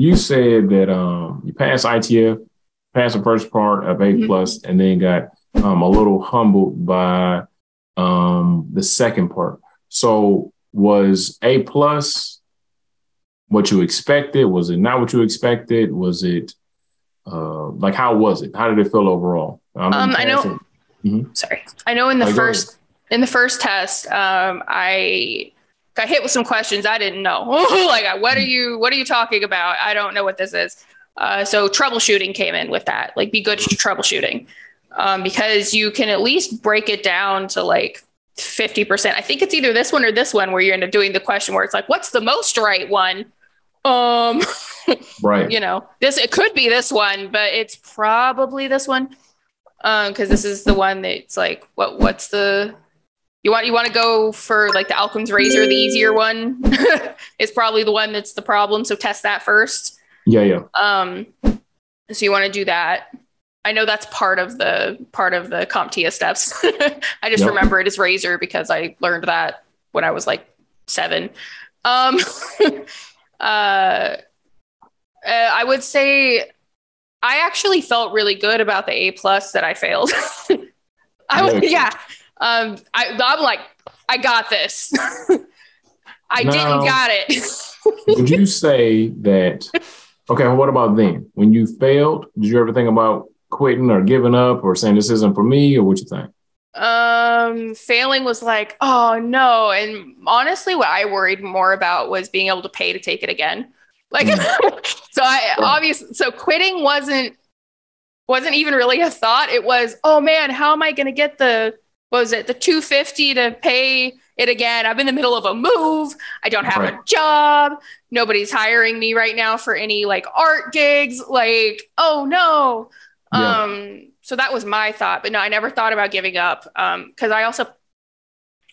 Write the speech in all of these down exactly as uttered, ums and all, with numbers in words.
you said that um, you passed I T F, passed the first part of A plus, mm-hmm. and then got um, a little humbled by um, the second part. So was A plus what you expected? Was it not what you expected? Was it uh, like, how was it? How did it feel overall? Um, um, I know. Mm-hmm. Sorry, I know in the I first in the first test, um, I got hit with some questions I didn't know. Like, what are you? What are you talking about? I don't know what this is. Uh, so troubleshooting came in with that. Like, be good at troubleshooting, um, because you can at least break it down to like fifty percent. I think it's either this one or this one where you end up doing the question where it's like, what's the most right one? Um, right. You know, this, it could be this one, but it's probably this one. Um, cause this is the one that's like, what, what's the, you want, you want to go for like the Occam's Razor, the easier one is probably the one that's the problem. So test that first. Yeah. Yeah. Um, so you want to do that. I know that's part of the, part of the CompTIA steps. I just yep. remember it as Razor because I learned that when I was like seven. Um, uh, uh, I would say I actually felt really good about the A plus that I failed. I was, yeah. Um, I, I'm like, I got this. I now, didn't got it. Would you say that, okay, well, what about then? When you failed, did you ever think about quitting or giving up or saying this isn't for me, or what you think? Um, failing was like, oh no. And honestly, what I worried more about was being able to pay to take it again. Like, mm. so I oh. obviously, so quitting wasn't, wasn't even really a thought. It was, oh man, how am I going to get the, what was it? The two fifty to pay it again. I'm in the middle of a move. I don't have right. a job. Nobody's hiring me right now for any like art gigs. Like, oh no. Yeah. Um, so that was my thought, but no, I never thought about giving up. Um, cause I also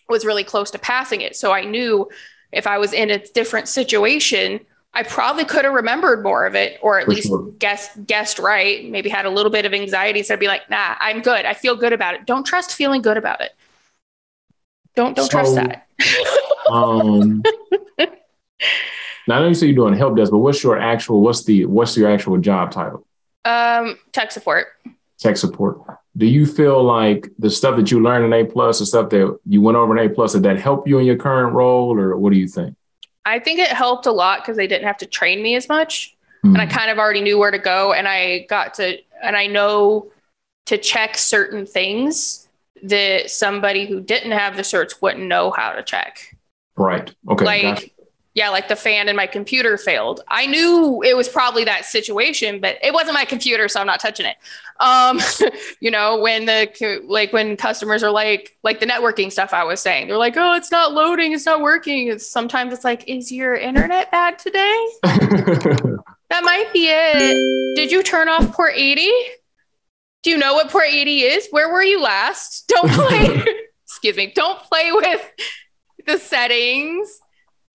was really close to passing it. So I knew if I was in a different situation, I probably could have remembered more of it, or at for least sure. guessed, guessed right. Maybe had a little bit of anxiety. So I'd be like, nah, I'm good. I feel good about it. Don't trust feeling good about it. Don't, don't so, trust that. um, now I know you say you're doing help desk, but what's your actual, what's the, what's your actual job title? Um, tech support. Tech support. Do you feel like the stuff that you learned in A plus, the stuff that you went over in A plus, did that help you in your current role, or what do you think? I think it helped a lot because they didn't have to train me as much, mm. and I kind of already knew where to go, and I got to, and I know to check certain things that somebody who didn't have the certs wouldn't know how to check. Right. Okay. Like, gotcha. Yeah, like the fan in my computer failed. I knew it was probably that situation, but it wasn't my computer, so I'm not touching it. Um, you know, when the like when customers are like, like the networking stuff I was saying, they're like, oh, it's not loading, it's not working. It's, sometimes it's like, is your internet bad today? That might be it. Did you turn off port eighty? Do you know what port eighty is? Where were you last? Don't play. Excuse me. Don't play with the settings.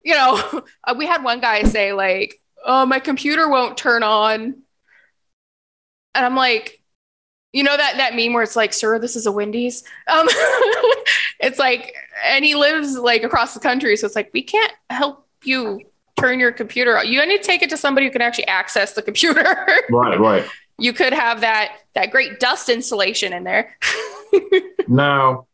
You know, we had one guy say like, oh, my computer won't turn on. And I'm like, you know, that, that meme where it's like, sir, this is a Wendy's. Um, it's like, and he lives like across the country. So it's like, we can't help you turn your computer on. You need to take it to somebody who can actually access the computer. Right, right. You could have that, that great dust installation in there. Now,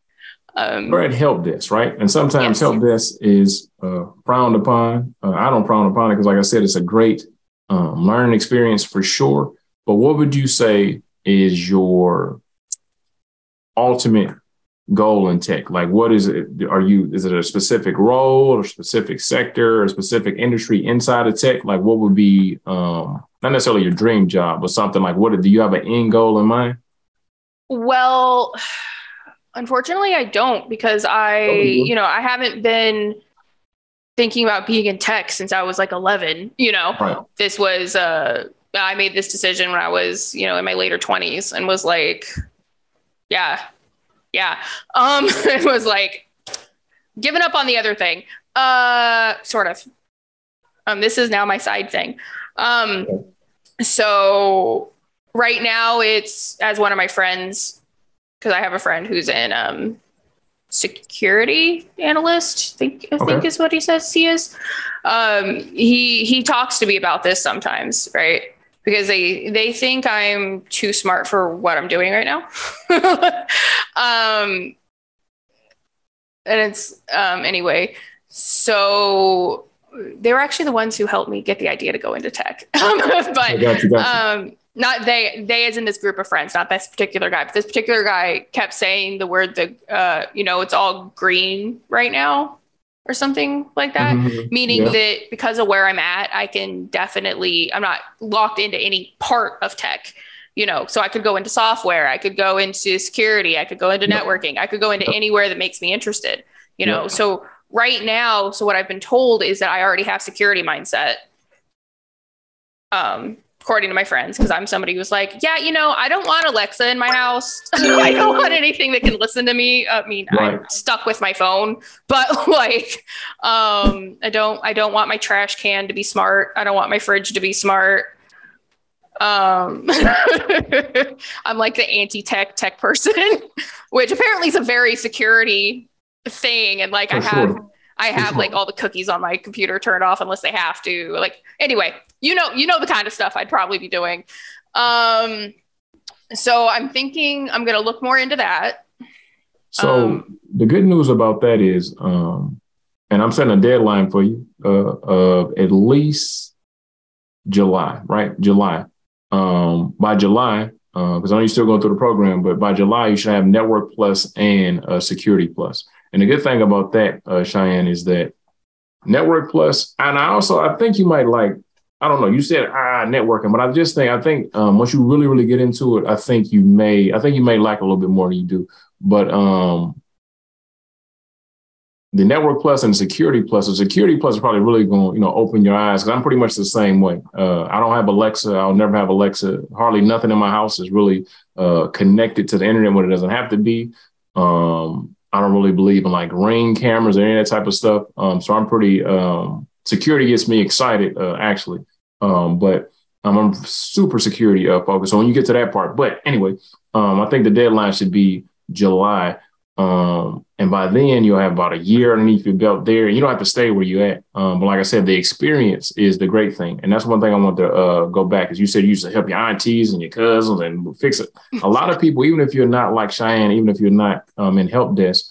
Um, we're at help desk, right? And sometimes yes. help desk is uh, frowned upon. Uh, I don't frown upon it because, like I said, it's a great um, learning experience for sure. But what would you say is your ultimate goal in tech? Like, what is it? Are you, is it a specific role or a specific sector or a specific industry inside of tech? Like, what would be um, not necessarily your dream job, but something like, what do you have an end goal in mind? Well, unfortunately, I don't, because I, you know, I haven't been thinking about being in tech since I was like eleven, you know, right. This was, uh, I made this decision when I was, you know, in my later twenties and was like, yeah, yeah. Um, it was like giving up on the other thing, uh, sort of, um, this is now my side thing. Um, so right now it's, as one of my friends, because I have a friend who's in um, security analyst, I think, I okay. think is what he says he is. Um, he he talks to me about this sometimes, right? Because they, they think I'm too smart for what I'm doing right now. um, and it's, um, anyway, so they were actually the ones who helped me get the idea to go into tech. but I got you, got you. um, not they, they as in this group of friends, not this particular guy, but this particular guy kept saying the word, the, uh, you know, it's all green right now or something like that. Mm-hmm. Meaning yeah. that because of where I'm at, I can definitely, I'm not locked into any part of tech, you know, so I could go into software, I could go into security, I could go into yeah. networking, I could go into yeah. anywhere that makes me interested, you know? Yeah. So right now, so what I've been told is that I already have security mindset. Um, according to my friends, because I'm somebody who's like, yeah, you know, I don't want Alexa in my house. I don't want anything that can listen to me. I mean, right. I'm stuck with my phone, but like, um, I don't, I don't want my trash can to be smart. I don't want my fridge to be smart. Um, I'm like the anti-tech tech person, which apparently is a very security thing. And like, For I have, sure. I have like all the cookies on my computer turned off unless they have to. Like, anyway, you know, you know the kind of stuff I'd probably be doing. Um, so I'm thinking I'm going to look more into that. So um, the good news about that is, um, and I'm setting a deadline for you uh, of at least July, right? July. Um, by July, because uh, I know you're still going through the program, but by July you should have Network Plus and uh, Security Plus. And the good thing about that, uh, Cheyenne, is that Network Plus, and I also, I think you might like, I don't know, you said, ah, networking, but I just think, I think um, once you really, really get into it, I think you may, I think you may like a little bit more than you do, but um, the Network Plus and Security Plus, the Security Plus is probably really going to, you know, open your eyes, because I'm pretty much the same way. Uh, I don't have Alexa. I'll never have Alexa. Hardly nothing in my house is really uh, connected to the internet when it doesn't have to be. Um, I don't really believe in like Ring cameras or any of that type of stuff. Um, so I'm pretty, um, security gets me excited, uh, actually. Um, but um, I'm super security uh, focused. So when you get to that part, but anyway, um, I think the deadline should be July. Um, and by then you'll have about a year underneath your belt there. You don't have to stay where you at. Um, but like I said, the experience is the great thing. And that's one thing I want to uh, go back, is you said you used to help your aunties and your cousins and fix it. A lot of people, even if you're not like Cheyenne, even if you're not um, in help desk,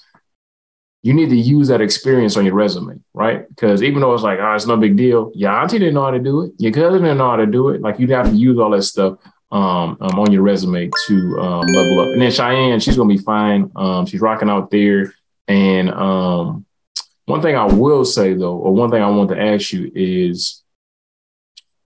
you need to use that experience on your resume, right? Because even though it's like, oh, it's no big deal. Your auntie didn't know how to do it. Your cousin didn't know how to do it. Like, you'd have to use all that stuff Um, um, on your resume to um, level up. And then Cheyenne, she's going to be fine. Um, she's rocking out there. And um, one thing I will say, though, or one thing I want to ask you is,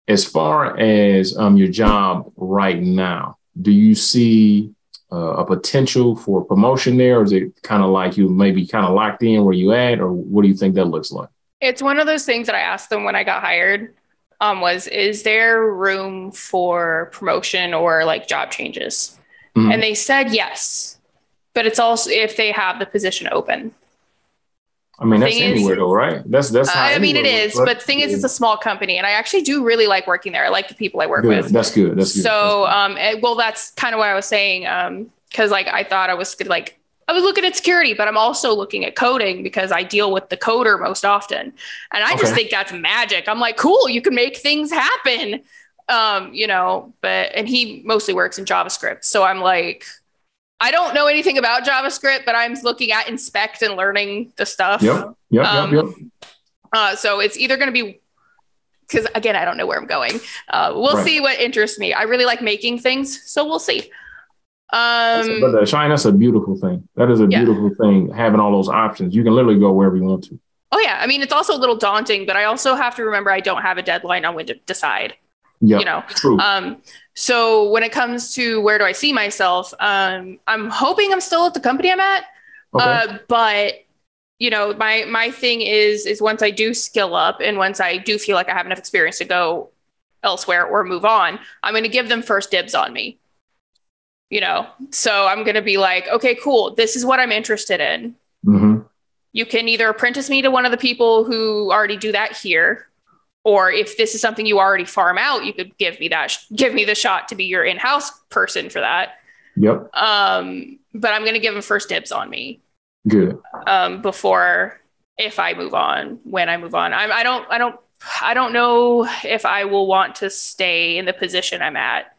as far as um, your job right now, do you see uh, a potential for promotion there? Or is it kind of like you maybe kind of locked in where you at? Or what do you think that looks like? It's one of those things that I asked them when I got hired. Um, was, is there room for promotion or like job changes? Mm-hmm. And they said yes, but it's also if they have the position open. I mean, that's anywhere though, right? That's that's. How uh, I mean, it is, works. But the thing is, it's a small company, and I actually do really like working there. I like the people I work good. with. That's good. That's good. So, that's good. um, it, well, that's kind of what I was saying, um, because like I thought I was like. I was looking at security, but I'm also looking at coding because I deal with the coder most often. And I okay. just think that's magic. I'm like, cool, you can make things happen. Um, you know, but, and he mostly works in JavaScript. So I'm like, I don't know anything about JavaScript, but I'm looking at inspect and learning the stuff. Yep. Yep. Um, yep, yep. Uh, so it's either going to be, cause again, I don't know where I'm going. Uh, we'll right. see what interests me. I really like making things. So we'll see. Um, but Cheyenne, that's a beautiful thing. That is a yeah. beautiful thing. Having all those options, you can literally go wherever you want to. Oh yeah, I mean it's also a little daunting, but I also have to remember I don't have a deadline on when to decide. Yeah, you know. True. Um, so when it comes to where do I see myself, um, I'm hoping I'm still at the company I'm at. Okay. Uh, but you know, my my thing is is once I do skill up and once I do feel like I have enough experience to go elsewhere or move on, I'm going to give them first dibs on me. You know, so I'm going to be like, okay, cool. This is what I'm interested in. Mm-hmm. You can either apprentice me to one of the people who already do that here, or if this is something you already farm out, you could give me that, sh- give me the shot to be your in-house person for that. Yep. Um, but I'm going to give them first dibs on me. Good. Um, before, if I move on, when I move on, I, I don't, I don't, I don't know if I will want to stay in the position I'm at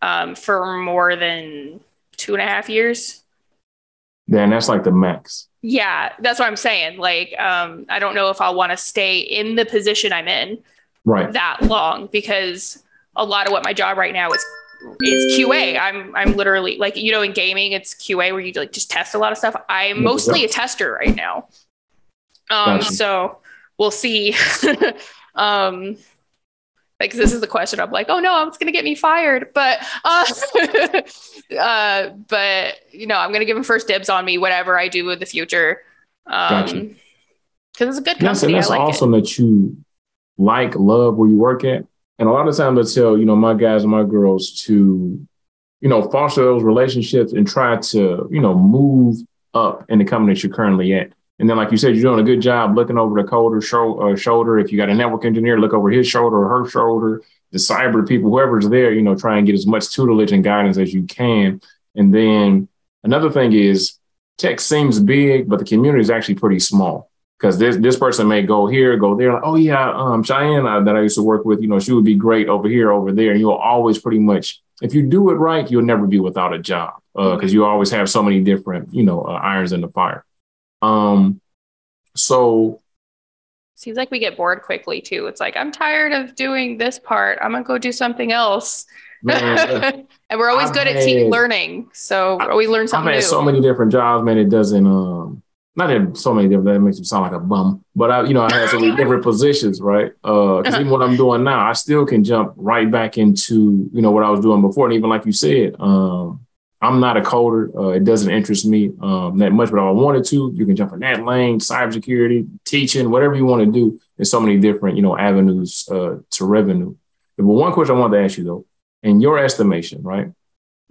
um, for more than two and a half years. Then that's like the max. Yeah, that's what I'm saying. Like, um, I don't know if I'll want to stay in the position I'm in right that long, because a lot of what my job right now is is Q A. I'm I'm literally like, you know, in gaming, it's Q A where you like just test a lot of stuff. I'm mostly a tester right now. Um, gotcha. So we'll see. um, like, this is the question I'm like, oh no, it's going to get me fired. But, uh, uh, but you know, I'm going to give them first dibs on me, whatever I do in the future. Um, gotcha. Cause it's a good company. Yes, and that's I like awesome it. That you like, love where you work at. And a lot of times I tell, you know, my guys and my girls to, you know, foster those relationships and try to, you know, move up in the company that you're currently at. And then, like you said, you're doing a good job looking over the colder sho- uh, shoulder. If you got a network engineer, look over his shoulder or her shoulder, the cyber people, whoever's there, you know, try and get as much tutelage and guidance as you can. And then another thing is tech seems big, but the community is actually pretty small. Because this this person may go here, go there. Like, oh, yeah, um, Cheyenne uh, that I used to work with, you know, she would be great over here, over there. And you'll always pretty much, if you do it right, you'll never be without a job because uh, you always have so many different, you know, uh, irons in the fire. Um, so. Seems like we get bored quickly, too. It's like, I'm tired of doing this part. I'm going to go do something else. Man, and we're always I've good had, at team learning. So I, we learn something I've had new. So many different jobs, man. It doesn't. Um, Not in so many different, that makes me sound like a bum, but I, you know, I had so many different positions, right? Uh, because even what I'm doing now, I still can jump right back into, you know, what I was doing before. And even like you said, um, I'm not a coder. Uh, it doesn't interest me um, that much, but if I wanted to, you can jump in that lane, cybersecurity, teaching, whatever you want to do. There's so many different, you know, avenues uh, to revenue. But one question I wanted to ask you though, in your estimation, right?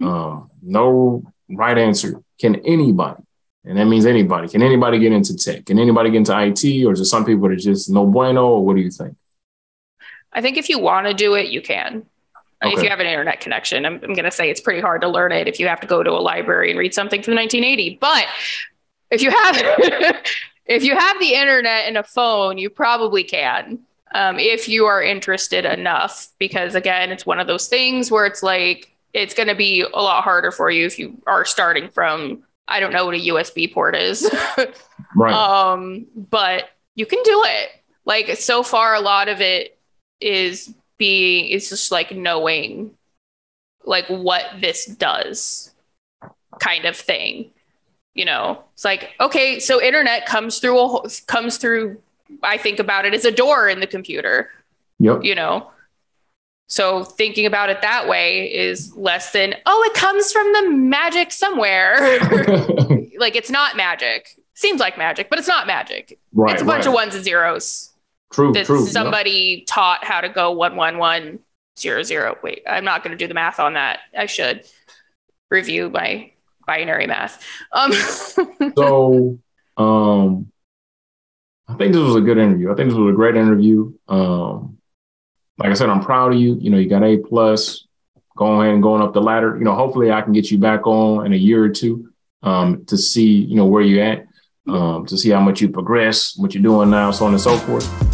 Um, no right answer. Can anybody, and that means anybody. Can anybody get into tech? Can anybody get into I T? Or is there some people that are just no bueno? Or what do you think? I think if you want to do it, you can. Okay. If you have an internet connection, I'm, I'm going to say it's pretty hard to learn it if you have to go to a library and read something from nineteen eighty. But if you have if you have the internet and a phone, you probably can. Um, if you are interested enough, because again, it's one of those things where it's like, it's going to be a lot harder for you if you are starting from I don't know what a U S B port is, right. um, but you can do it. Like so far, a lot of it is being, it's just like knowing like what this does kind of thing. You know, it's like, okay, so internet comes through, a, comes through, I think about it as a door in the computer, yep. You know? So thinking about it that way is less than, oh, it comes from the magic somewhere. Like it's not magic. Seems like magic, but it's not magic. Right, it's a bunch right. of ones and zeros. True, that true. Somebody yeah. taught how to go one, one, one, zero, zero. Wait, I'm not going to do the math on that. I should review my binary math. Um. so um, I think this was a good interview. I think this was a great interview. Um, Like I said, I'm proud of you. You know, you got A plus, going and going up the ladder. You know, hopefully I can get you back on in a year or two um, to see, you know, where you're at, um, to see how much you progress, what you're doing now, so on and so forth.